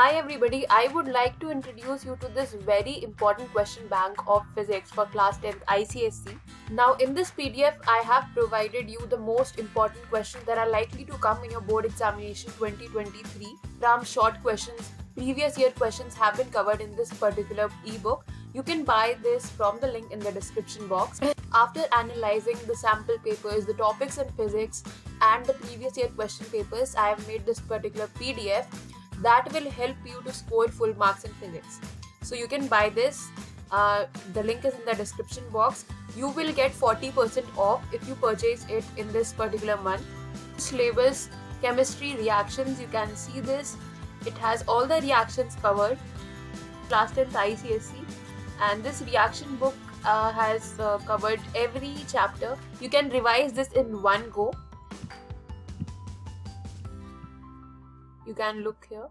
Hi everybody, I would like to introduce you to this very important question bank of physics for class 10th ICSE. Now in this PDF, I have provided you the most important questions that are likely to come in your board examination 2023. From short questions, previous year questions have been covered in this particular ebook. You can buy this from the link in the description box. After analyzing the sample papers, the topics in physics and the previous year question papers, I have made this particular PDF that will help you to score full marks in physics. So you can buy this, the link is in the description box. You will get 40% off if you purchase it in this particular month. Syllabus, chemistry, reactions, you can see this. It has all the reactions covered, class 10th ICSE, and this reaction book has covered every chapter. You can revise this in one go. You can look here.